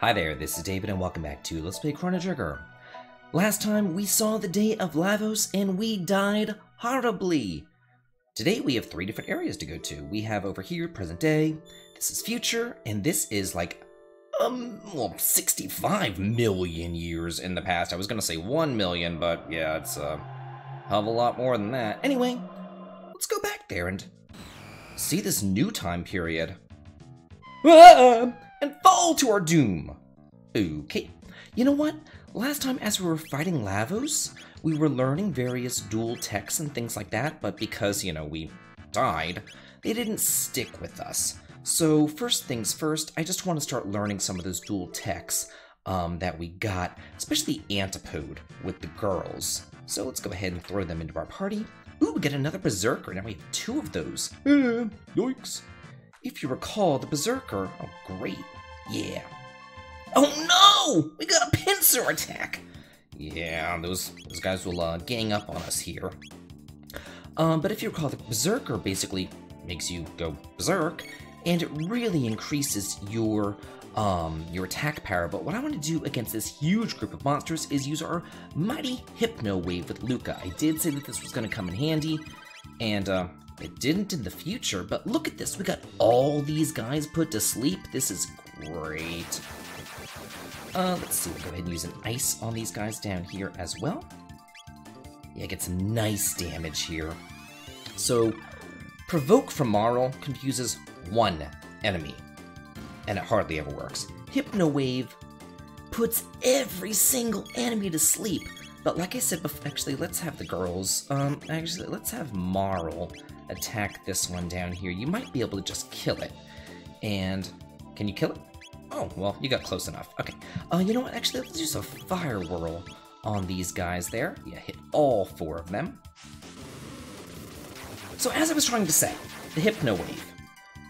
Hi there, this is David and welcome back to Let's Play Chrono Trigger. Last time we saw the day of Lavos and we died horribly. Today we have three different areas to go to. We have over here, present day, this is future, and this is like, well, 65 million years in the past. I was gonna say 1 million, but yeah, it's a hell of a lot more than that. Anyway, let's go back there and see this new time period. And fall to our doom! Okay. You know what? Last time, as we were fighting Lavos, we were learning various dual techs and things like that, but because, you know, we died, they didn't stick with us. So, first things first, I just want to start learning some of those dual techs that we got, especially Antipode with the girls. So let's go ahead and throw them into our party. Ooh, we get another Berserker, now we have two of those. Yikes. If you recall, the Berserker... Oh, great. Yeah. Oh, no! We got a pincer attack! Yeah, those guys will gang up on us here. But if you recall, the Berserker basically makes you go berserk, and it really increases your attack power. But what I want to do against this huge group of monsters is use our mighty Hypno Wave with Lucca. I did say that this was going to come in handy, and... It didn't in the future, but look at this. We got all these guys put to sleep. This is great. Let's see. We'll go ahead and use an ice on these guys down here as well. Yeah, get some nice damage here. So, Provoke from Marl confuses one enemy, and it hardly ever works. Hypno Wave puts every single enemy to sleep. But like I said before, actually, let's have the girls. Actually, let's have Marl attack this one down here. You might be able to just kill it. And can you kill it? Oh, well, you got close enough. Okay. You know what? Actually, let's use a Fire Whirl on these guys there. Yeah, hit all four of them. So as I was trying to say, the Hypno Wave,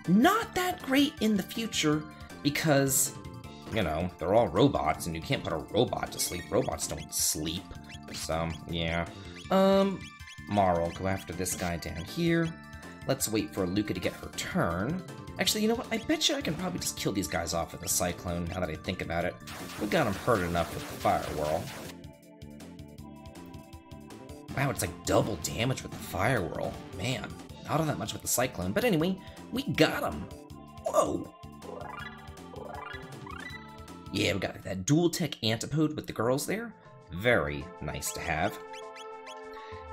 not that great in the future because, you know, they're all robots and you can't put a robot to sleep. Robots don't sleep. So, yeah. Marl, go after this guy down here. Let's wait for Lucca to get her turn. Actually, you know what? I bet you I can probably just kill these guys off with a Cyclone, now that I think about it. We got them hurt enough with the Fire Whirl. Wow, it's like double damage with the Fire Whirl. Man, not all that much with the Cyclone. But anyway, we got them. Whoa! Yeah, we got that dual tech Antipode with the girls there. Very nice to have.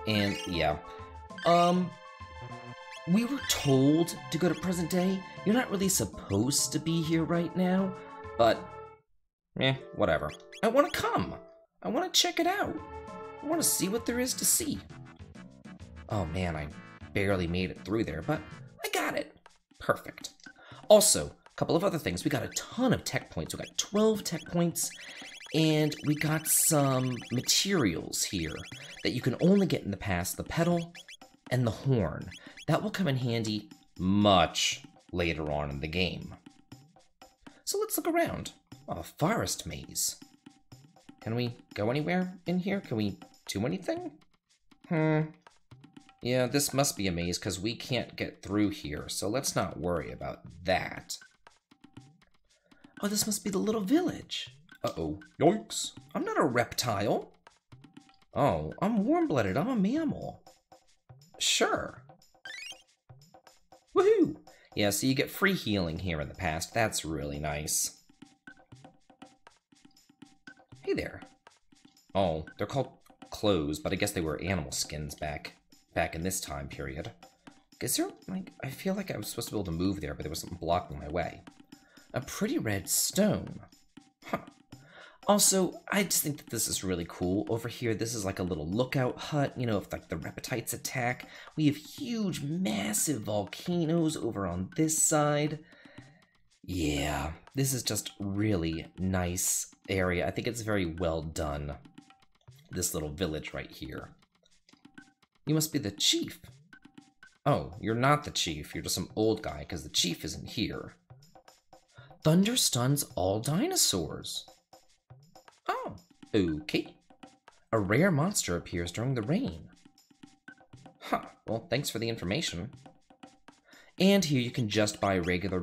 And yeah, we were told to go to present day. You're not really supposed to be here right now, but whatever. I want to come. I want to check it out. I want to see what there is to see. Oh man, I barely made it through there, but I got it. Perfect. Also, couple of other things. We got a ton of tech points. We got 12 tech points, and we got some materials here that you can only get in the past, the pedal and the horn. That will come in handy much later on in the game. So let's look around. A forest maze. Can we go anywhere in here? Can we do anything? Yeah, this must be a maze because we can't get through here, so let's not worry about that. Oh, this must be the little village. Uh-oh. Yikes. I'm not a reptile. Oh, I'm warm-blooded. I'm a mammal. Sure. Woohoo! Yeah, so you get free healing here in the past. That's really nice. Hey there. Oh, they're called clothes, but I guess they were animal skins back in this time period. Is there, like, I feel like I was supposed to be able to move there, but there was something blocking my way. A pretty red stone. Huh. Also, I just think that this is really cool. Over here, this is like a little lookout hut, you know, if like the Reptites attack. We have huge, massive volcanoes over on this side. Yeah, this is just really nice area. I think it's very well done, this little village right here. You must be the chief. Oh, you're not the chief. You're just some old guy, because the chief isn't here. Thunder stuns all dinosaurs. Oh, okay. A rare monster appears during the rain. Huh, well, thanks for the information. And here you can just buy regular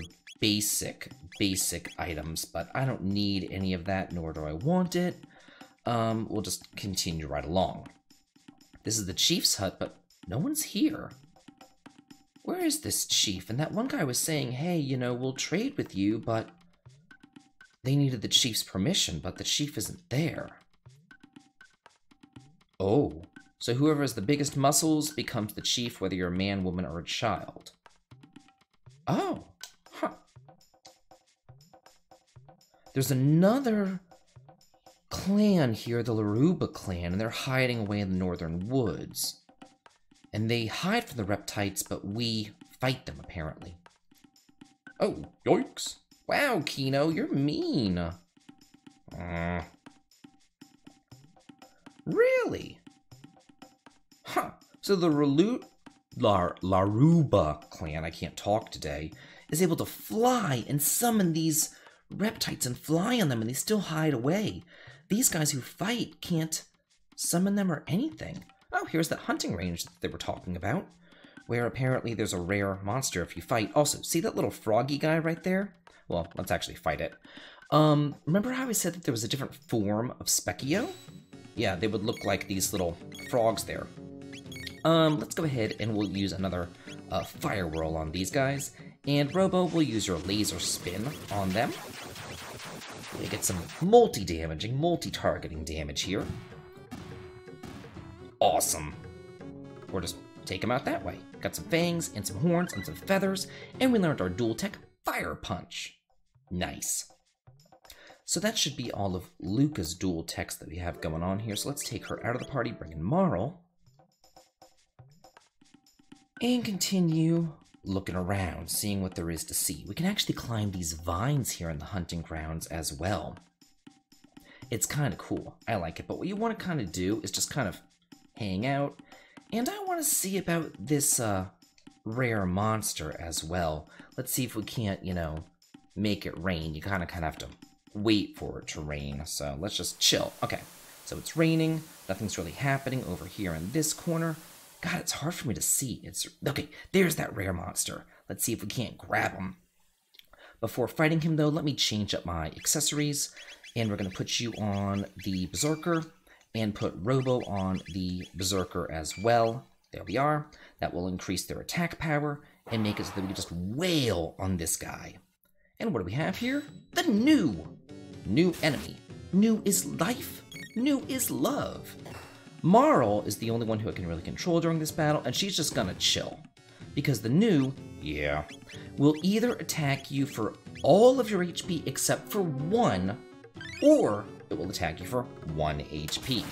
basic items, but I don't need any of that, nor do I want it. We'll just continue right along. This is the chief's hut, but no one's here. Where is this chief? And that one guy was saying, hey, you know, we'll trade with you, but they needed the chief's permission, but the chief isn't there. Oh, so whoever has the biggest muscles becomes the chief, whether you're a man, woman, or a child. Oh, huh. There's another clan here, the Laruba clan, and they're hiding away in the northern woods. And they hide from the Reptites, but we fight them, apparently. Oh, yikes. Wow, Kino, you're mean. Really? Huh. So the Laruba clan, I can't talk today, is able to fly and summon these Reptites and fly on them, and they still hide away. These guys who fight can't summon them or anything. Oh, here's the hunting range that they were talking about, where apparently there's a rare monster if you fight. Also, see that little froggy guy right there? Well, let's actually fight it. Remember how I said that there was a different form of Specchio? Yeah, they would look like these little frogs there. Let's go ahead and we'll use another Fire Whirl on these guys. And Robo, will use your Laser Spin on them. We get some multi-damaging, multi-targeting damage here. Awesome. Or just take them out that way. Got some fangs and some horns and some feathers, and we learned our dual tech, Fire Punch. Nice. So that should be all of Lucca's dual techs that we have going on here. So let's take her out of the party, bring in Marl, and continue looking around, seeing what there is to see. We can actually climb these vines here in the hunting grounds as well. It's kind of cool. I like it. But what you want to kind of do is just kind of hang out. And I want to see about this rare monster as well. Let's see if we can't, you know, make it rain. You kind of have to wait for it to rain. So let's just chill. Okay, so it's raining. Nothing's really happening over here in this corner. God, it's hard for me to see. It's okay, there's that rare monster. Let's see if we can't grab him. Before fighting him, though, let me change up my accessories. And we're going to put you on the Berserker and put Robo on the Berserker as well. There we are. That will increase their attack power and make it so that we can just wail on this guy. And what do we have here? The Nu! New enemy. Nu is life. Nu is love. Marl is the only one who I can really control during this battle, and she's just gonna chill. Because the Nu, yeah, will either attack you for all of your HP except for one, or it will attack you for 1 HP.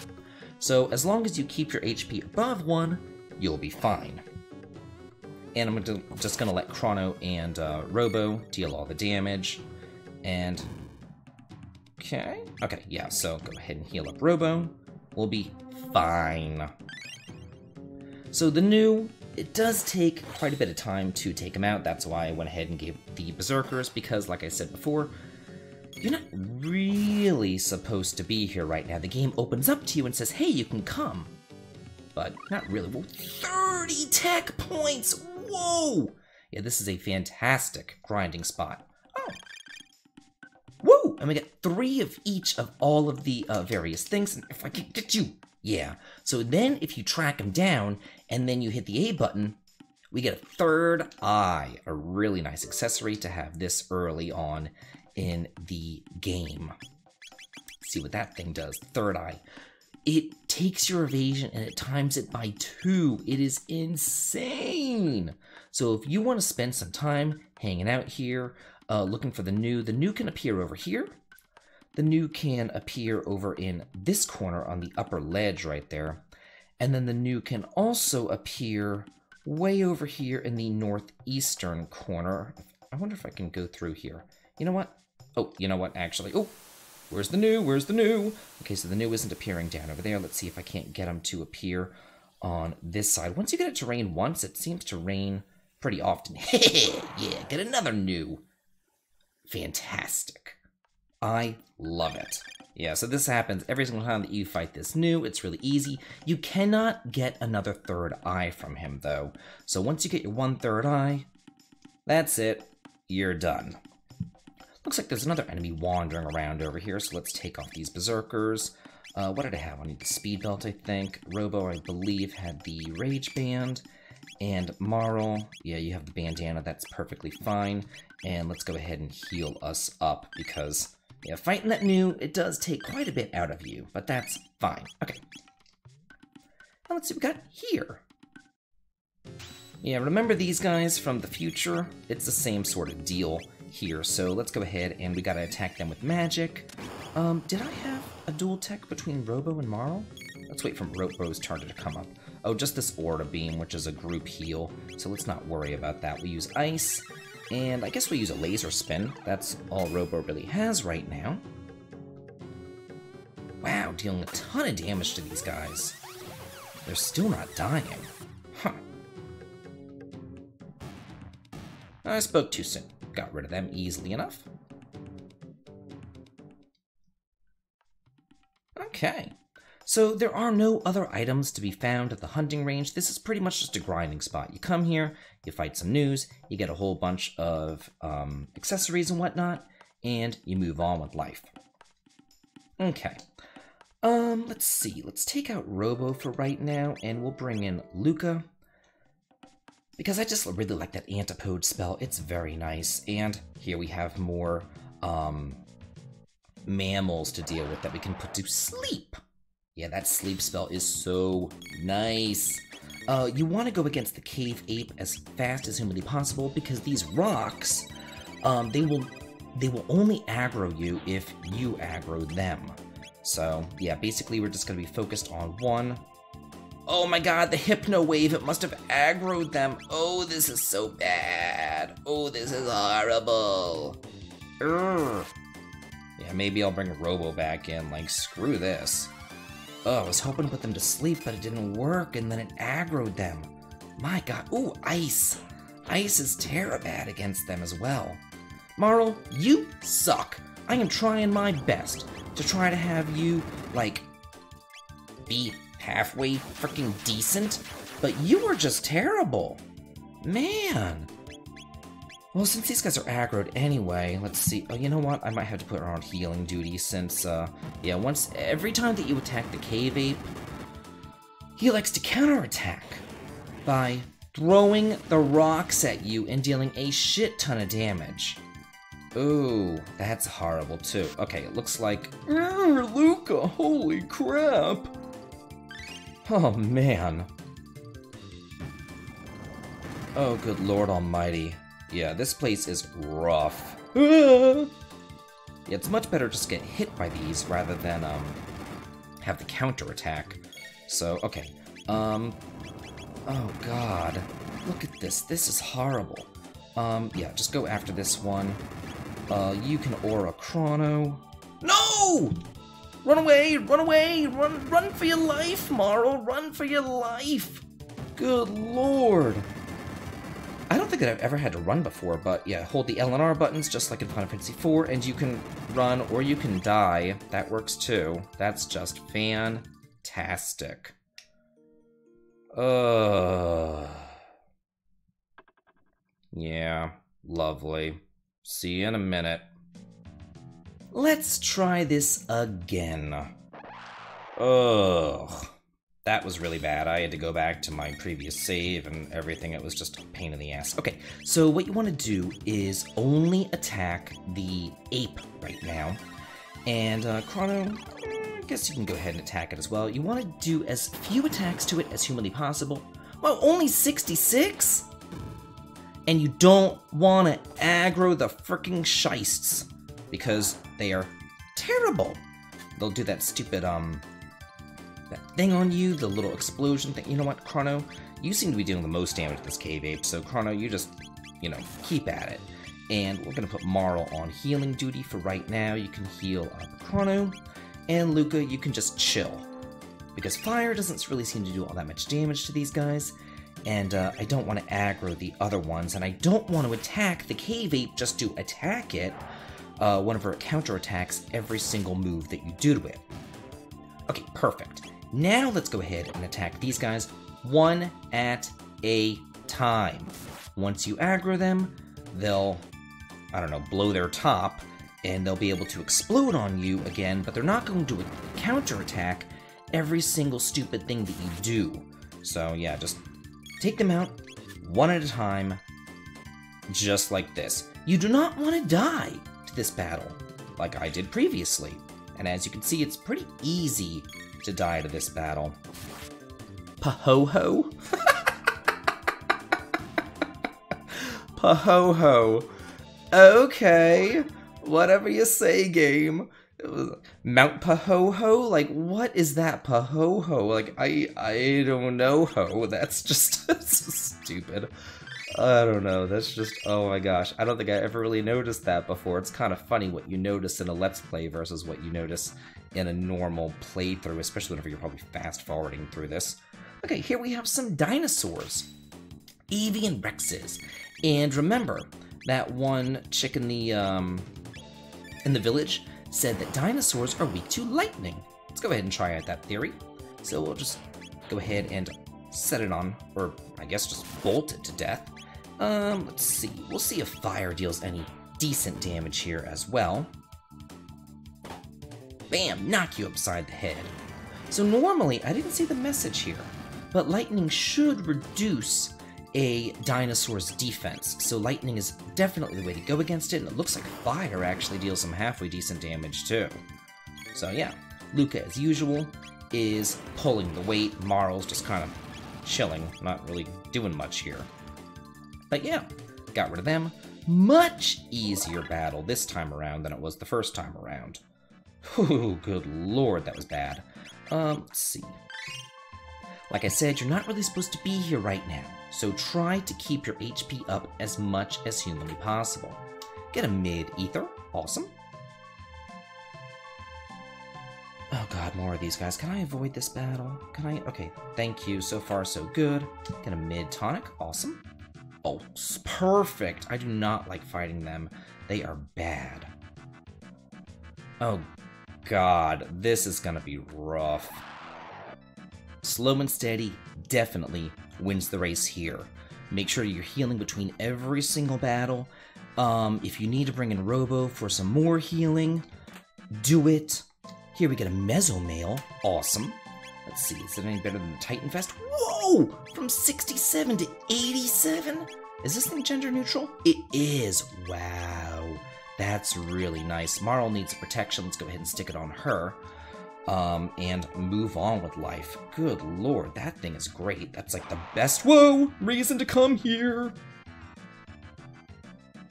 So as long as you keep your HP above 1, you'll be fine. And I'm just gonna let Chrono and Robo deal all the damage. And, okay, yeah, so go ahead and heal up Robo. We'll be fine. So the Nu, it does take quite a bit of time to take him out. That's why I went ahead and gave the Berserkers, because like I said before, you're not really supposed to be here right now. The game opens up to you and says, hey, you can come. But not really. Whoa, 30 tech points! Whoa! Yeah, this is a fantastic grinding spot. Oh! Woo! And we get 3 of each of all of the various things. And if I can get you... Yeah, so then if you track him down and then you hit the A button, we get a third eye, a really nice accessory to have this early on in the game. See what that thing does, third eye. It takes your evasion and it times it by 2. It is insane. So if you want to spend some time hanging out here, looking for the Nu can appear over here. The Nu can appear over in this corner on the upper ledge right there. And then the Nu can also appear way over here in the northeastern corner. I wonder if I can go through here. You know what? Oh, you know what, actually. Oh, where's the Nu? Where's the Nu? Okay, so the Nu isn't appearing down over there. Let's see if I can't get him to appear on this side. Once you get it to rain once, it seems to rain pretty often. Yeah, get another Nu. Fantastic. I love it. Yeah, so this happens every single time that you fight this Nu. It's really easy. You cannot get another third eye from him, though. So once you get your 1 third eye, that's it. you're done. Looks like there's another enemy wandering around over here, so let's take off these Berserkers. What did I have? I need the Speed Belt, I think. Robo, I believe, had the Rage Band. And Marl, yeah, you have the bandana, that's perfectly fine. And let's go ahead and heal us up, because yeah, fighting that Nu, it does take quite a bit out of you, but that's fine. Okay. Now let's see what we got here. Yeah, remember these guys from the future? It's the same sort of deal here, so let's go ahead and we gotta attack them with magic. Did I have a dual tech between Robo and Marl? Let's wait for Robo's turn to come up. Oh, just this Aura Beam, which is a group heal, so let's not worry about that. We use Ice, and I guess we use a Laser Spin. That's all Robo really has right now. Wow, dealing a ton of damage to these guys. They're still not dying. Huh. I spoke too soon. Got rid of them easily enough. Okay. So there are no other items to be found at the hunting range. This is pretty much just a grinding spot. You come here, you fight some Nus, you get a whole bunch of accessories and whatnot, and you move on with life. Okay. Let's see. Let's take out Robo for right now, and we'll bring in Lucca, because I just really like that Antipode spell. It's very nice. And here we have more mammals to deal with that we can put to sleep. Yeah, that sleep spell is so nice. You want to go against the cave ape as fast as humanly possible, because these rocks, they will only aggro you if you aggro them. So yeah, basically we're just going to be focused on one. Oh my god, the Hypno Wave, it must have aggroed them. Oh, this is so bad. Oh, this is horrible. Urgh. Yeah, maybe I'll bring Robo back in, like, screw this. Oh, I was hoping to put them to sleep, but it didn't work, and then it aggroed them. My god. Ooh, Ice. Ice is terrible bad against them as well. Marl, you suck. I am trying my best to try to have you, like, be halfway freaking decent, but you are just terrible. Man. Well, since these guys are aggroed anyway, let's see. Oh, you know what? I might have to put her on healing duty since, yeah, once every time that you attack the cave ape, he likes to counterattack by throwing the rocks at you and dealing a shit ton of damage. Ooh, that's horrible too. Okay, it looks like Lucca. Holy crap! Oh man. Oh, good lord almighty. Yeah, this place is rough. Yeah, it's much better just get hit by these rather than have the counterattack. So, okay. Oh god. Look at this. This is horrible. Yeah, just go after this one. You can Aura Chrono. No! Run away! Run away! Run for your life, Marl! Run for your life! Good lord! I don't think that I've ever had to run before, but yeah, hold the L and R buttons just like in Final Fantasy IV, and you can run or you can die. That works too. That's just fantastic. Yeah, lovely. See you in a minute. Let's try this again. Ugh. That was really bad. I had to go back to my previous save and everything. It was just a pain in the ass. Okay, so what you want to do is only attack the ape right now. And Chrono, I guess you can go ahead and attack it as well. You want to do as few attacks to it as humanly possible. Well, only 66? And you don't want to aggro the frickin' shists, because they are terrible. They'll do that stupid, that thing on you, the little explosion thing. You know what, Chrono? You seem to be doing the most damage to this cave ape, so Chrono, you just, you know, keep at it. And we're going to put Marl on healing duty for right now. You can heal up Chrono. And Lucca, you can just chill, because fire doesn't really seem to do all that much damage to these guys. And I don't want to aggro the other ones, and I don't want to attack the cave ape just to attack it. One of her counterattacks every single move that you do to it. Okay, perfect. Now let's go ahead and attack these guys one at a time. Once you aggro them, they'll I don't know, blow their top, and they'll be able to explode on you again, but they're not going to counterattack every single stupid thing that you do. So yeah, just take them out one at a time, just like this. You do not want to die to this battle, like I did previously. And as you can see, it's pretty easy to die to this battle. Pa-ho-ho? Pa-ho-ho. Okay. Whatever you say, game. Mount Pa-ho-ho? Like, what is that Pa-ho-ho? Like, I don't know, ho. That's just stupid. I don't know. That's just, oh my gosh. I don't think I ever really noticed that before. It's kind of funny what you notice in a Let's Play versus what you notice in a normal playthrough, especially whenever you're probably fast-forwarding through this. Okay, here we have some dinosaurs. Avian Rexes. And remember, that one chick in the village said that dinosaurs are weak to lightning. Let's go ahead and try out that theory. So we'll just go ahead and set it on, or I guess just bolt it to death. Let's see. We'll see if fire deals any decent damage here as well. Bam! Knock you upside the head. So normally, I didn't see the message here, but lightning should reduce a dinosaur's defense. So lightning is definitely the way to go against it, and it looks like fire actually deals some halfway decent damage too. So yeah, Lucca, as usual, is pulling the weight. Marl's just kind of chilling, not really doing much here. But yeah, got rid of them. Much easier battle this time around than it was the first time around. Ooh, good lord, that was bad. Let's see. Like I said, you're not really supposed to be here right now, so try to keep your HP up as much as humanly possible. Get a mid-ether. Awesome. Oh god, more of these guys. Can I avoid this battle? Can I? Okay, thank you. So far, so good. Get a mid-tonic. Awesome. Oh, perfect! I do not like fighting them. They are bad. Oh, god. This is gonna be rough. Slow and steady definitely wins the race here. Make sure you're healing between every single battle. If you need to bring in Robo for some more healing, do it. Here we get a Meso Male. Awesome. Let's see, is it any better than the Titan Fest? Whoa! From 67 to 87? Is this thing gender neutral? It is. Wow. That's really nice. Marl needs protection. Let's go ahead and stick it on her. And move on with life. Good lord, that thing is great. That's like the best, whoa, reason to come here.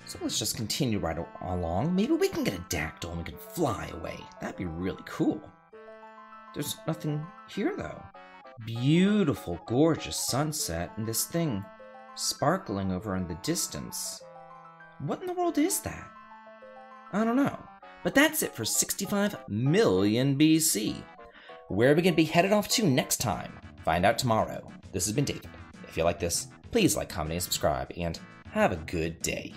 So let's just continue right along. Maybe we can get a dactyl and we can fly away. That'd be really cool. There's nothing here, though. Beautiful, gorgeous sunset, and this thing sparkling over in the distance. What in the world is that? I don't know. But that's it for 65 million BC. Where are we going to be headed off to next time? Find out tomorrow. This has been David. If you like this, please like, comment, and subscribe, and have a good day.